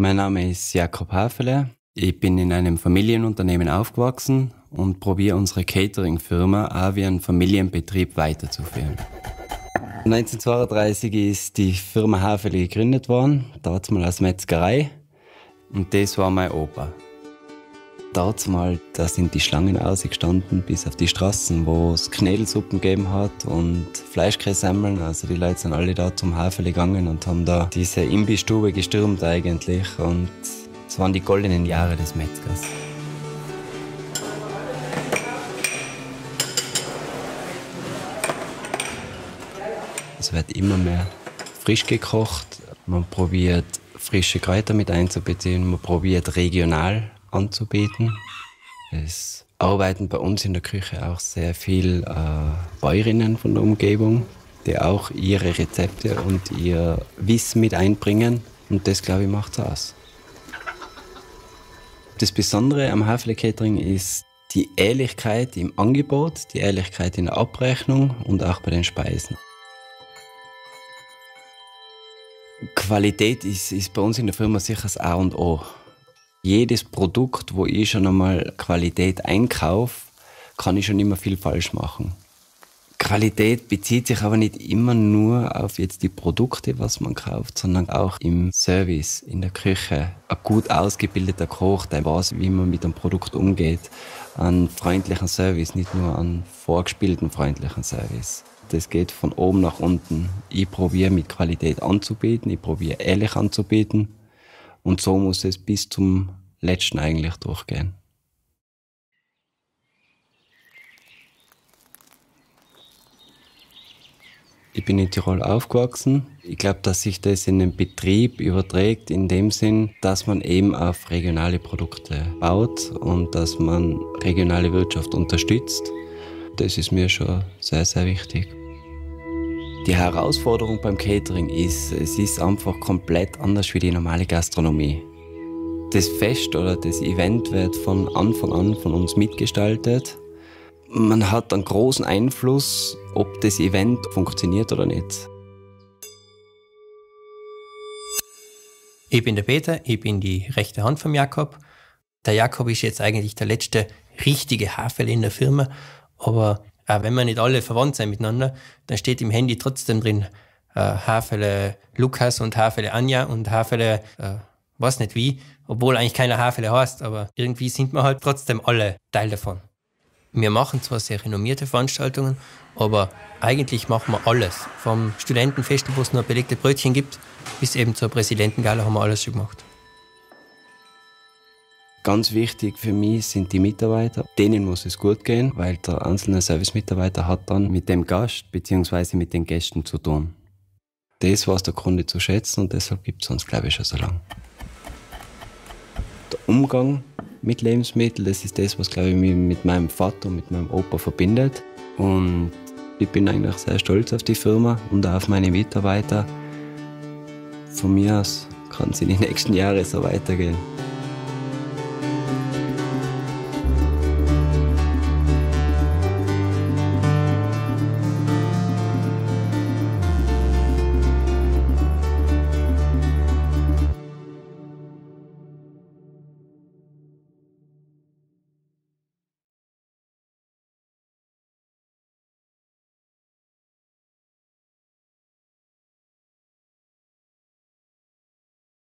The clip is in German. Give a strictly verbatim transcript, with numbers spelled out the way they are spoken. Mein Name ist Jakob Hafele. Ich bin in einem Familienunternehmen aufgewachsen und probiere unsere Catering-Firma auch wie einen Familienbetrieb weiterzuführen. neunzehnhundertzweiunddreißig ist die Firma Hafele gegründet worden, damals als Metzgerei. Und das war mein Opa. Damals, da sind die Schlangen ausgestanden bis auf die Straßen, wo es Knädelsuppen gegeben hat und Fleischkäsemmeln. Also die Leute sind alle da zum Hafele gegangen und haben da diese Imbissstube gestürmt eigentlich. Und das waren die goldenen Jahre des Metzgers. Es wird immer mehr frisch gekocht. Man probiert frische Kräuter mit einzubeziehen. Man probiert regional anzubieten. Es arbeiten bei uns in der Küche auch sehr viele äh, Bäuerinnen von der Umgebung, die auch ihre Rezepte und ihr Wissen mit einbringen. Und das, glaube ich, macht es aus. Das Besondere am Hafele Catering ist die Ehrlichkeit im Angebot, die Ehrlichkeit in der Abrechnung und auch bei den Speisen. Qualität ist, ist bei uns in der Firma sicher das A und O. Jedes Produkt, wo ich schon einmal Qualität einkaufe, kann ich schon immer viel falsch machen. Qualität bezieht sich aber nicht immer nur auf jetzt die Produkte, was man kauft, sondern auch im Service, in der Küche. Ein gut ausgebildeter Koch, der weiß, wie man mit einem Produkt umgeht. Einen freundlichen Service, nicht nur einen vorgespielten freundlichen Service. Das geht von oben nach unten. Ich probiere mit Qualität anzubieten, ich probiere ehrlich anzubieten. Und so muss es bis zum Letzten eigentlich durchgehen. Ich bin in Tirol aufgewachsen. Ich glaube, dass sich das in den Betrieb überträgt, in dem Sinn, dass man eben auf regionale Produkte baut und dass man regionale Wirtschaft unterstützt. Das ist mir schon sehr, sehr wichtig. Die Herausforderung beim Catering ist, es ist einfach komplett anders wie die normale Gastronomie. Das Fest oder das Event wird von Anfang an von uns mitgestaltet. Man hat einen großen Einfluss, ob das Event funktioniert oder nicht. Ich bin der Peter, ich bin die rechte Hand von Jakob. Der Jakob ist jetzt eigentlich der letzte richtige Hafele in der Firma. Aber auch wenn wir nicht alle verwandt sind miteinander, dann steht im Handy trotzdem drin äh, Hafele Lukas und Hafele Anja und Hafele äh, weiß nicht wie, obwohl eigentlich keiner Hafele heißt, aber irgendwie sind wir halt trotzdem alle Teil davon. Wir machen zwar sehr renommierte Veranstaltungen, aber eigentlich machen wir alles. Vom Studentenfest, wo es nur belegte Brötchen gibt, bis eben zur Präsidentengala haben wir alles schon gemacht. Ganz wichtig für mich sind die Mitarbeiter. Denen muss es gut gehen, weil der einzelne Servicemitarbeiter hat dann mit dem Gast bzw. mit den Gästen zu tun. Das weiß der Kunde zu schätzen und deshalb gibt es uns, glaube ich, schon so lange. Der Umgang mit Lebensmitteln, das ist das, was, glaube ich, mich mit meinem Vater und mit meinem Opa verbindet. Und ich bin eigentlich sehr stolz auf die Firma und auch auf meine Mitarbeiter. Von mir aus kann es in den nächsten Jahren so weitergehen.